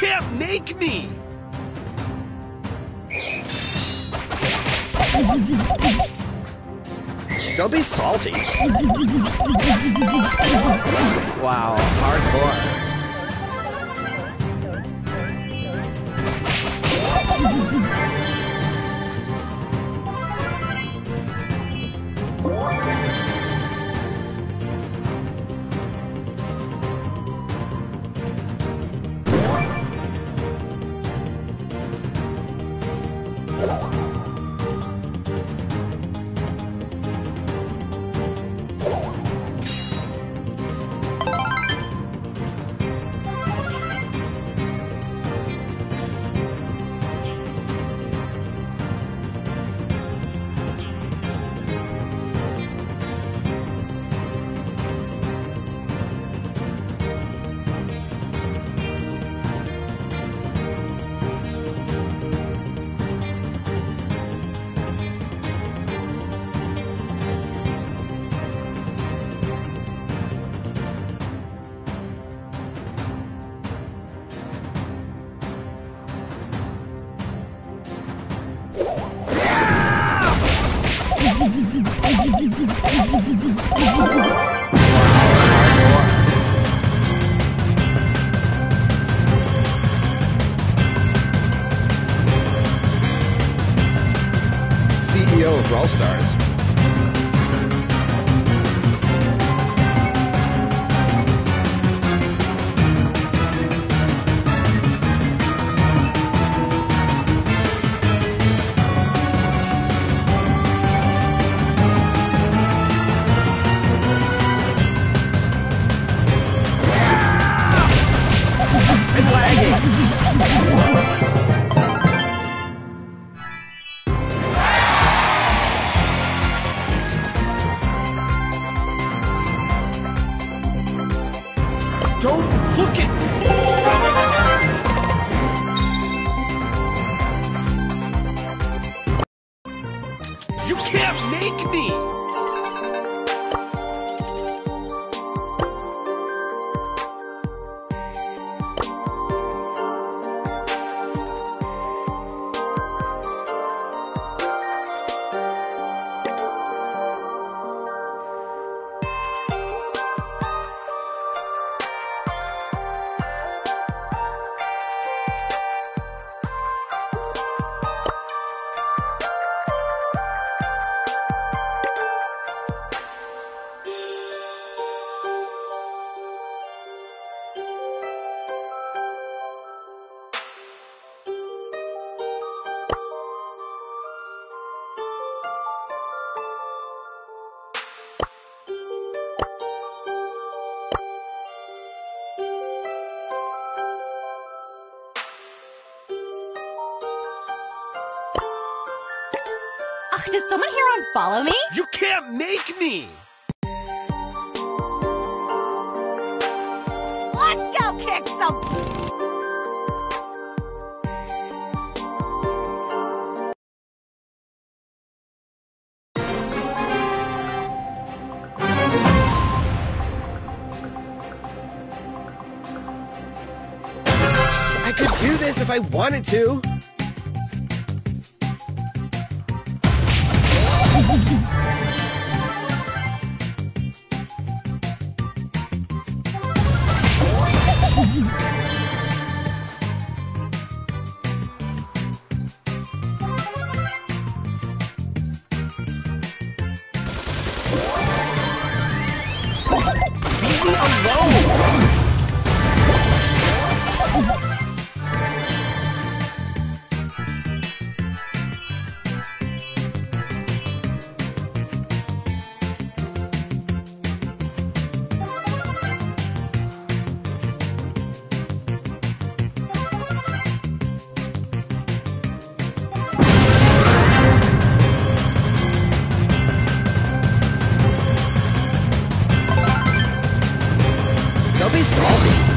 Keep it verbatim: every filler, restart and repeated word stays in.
can't make me! Don't be salty. Wow, hardcore. C E O of Brawl Stars. Don't look at me! You can't make me! Did someone here unfollow me? You can't make me! Let's go kick some... I could do this if I wanted to! Don't be salty.